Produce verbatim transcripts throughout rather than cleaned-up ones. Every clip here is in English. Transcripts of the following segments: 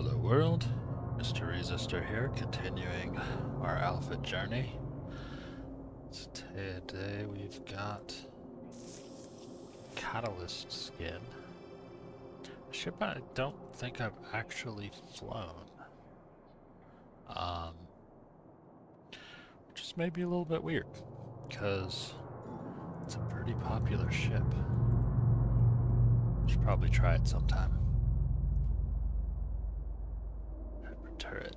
Hello world, Mister Resistor here, continuing our alpha journey. Today we've got Catalyst Skin. A ship I don't think I've actually flown. Um, which is maybe a little bit weird, because it's a pretty popular ship. Should probably try it sometime. Turret.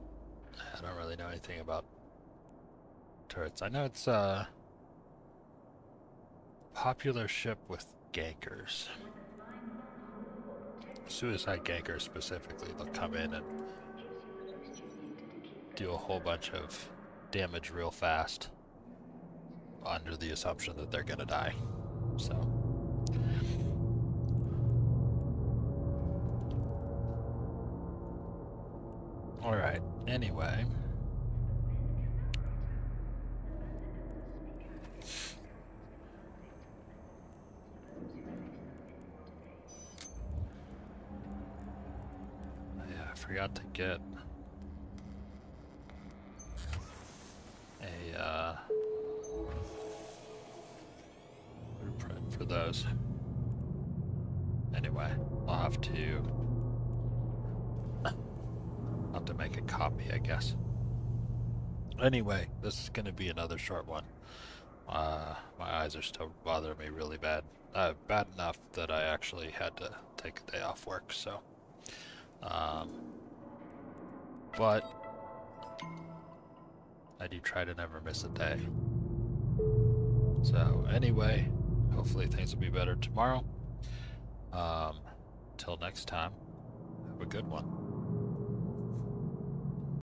I don't really know anything about turrets. I know it's a popular ship with gankers. Suicide gankers specifically. They'll come in and do a whole bunch of damage real fast under the assumption that they're gonna die. So alright, anyway. Yeah, I forgot to get a uh, blueprint for those. Anyway, I'll have to Have to make a copy, I guess. Anyway, this is going to be another short one. Uh, my eyes are still bothering me really bad. Uh, bad enough that I actually had to take a day off work, so. Um, but I do try to never miss a day. So anyway, hopefully things will be better tomorrow. Um, till next time, have a good one.